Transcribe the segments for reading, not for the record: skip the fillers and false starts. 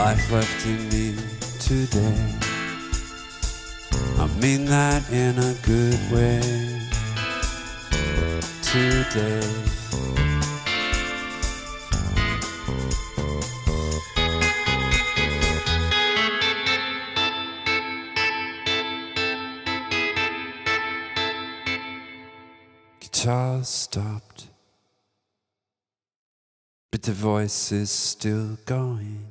life left in me today. I mean that in a good way. Today guitar stopped, but the voice is still going.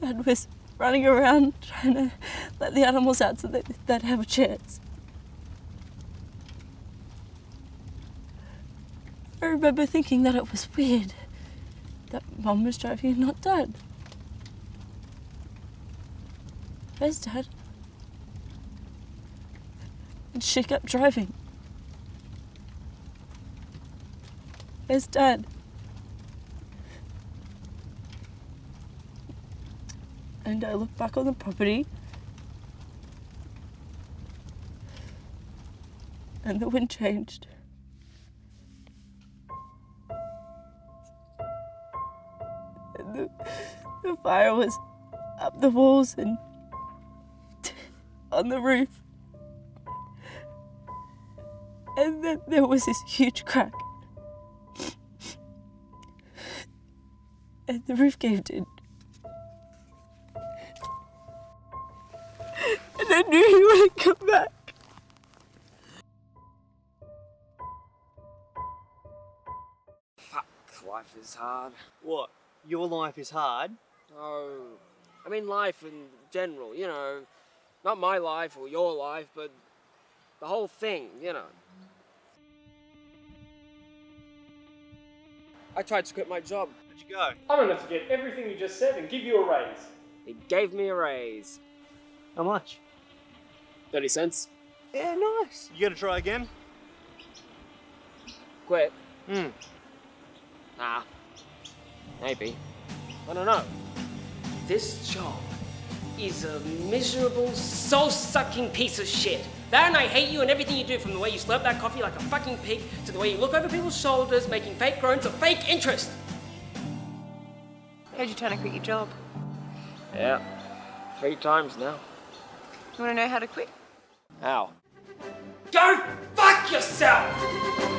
Dad was running around trying to let the animals out so that they'd have a chance. I remember thinking that it was weird that Mum was driving and not Dad. Where's Dad? And she kept driving. Where's Dad? And I look back on the property and the wind changed. And the fire was up the walls and on the roof. And then there was this huge crack. And the roof caved in. I knew he wouldn't come back. Fuck, life is hard. What? Your life is hard? No. I mean life in general, you know. Not my life or your life, but the whole thing, you know. I tried to quit my job. Where'd you go? I'm gonna have to get everything you just said and give you a raise. He gave me a raise. How much? 30 cents. Yeah, nice. You gonna try again? Quit? Nah. Maybe. I don't know. This job is a miserable, soul-sucking piece of shit. That and I hate you and everything you do, from the way you slurp that coffee like a fucking pig to the way you look over people's shoulders, making fake groans of fake interest. Heard you're trying to quit your job. Yeah. 3 times now. You want to know how to quit? How? Go fuck yourself!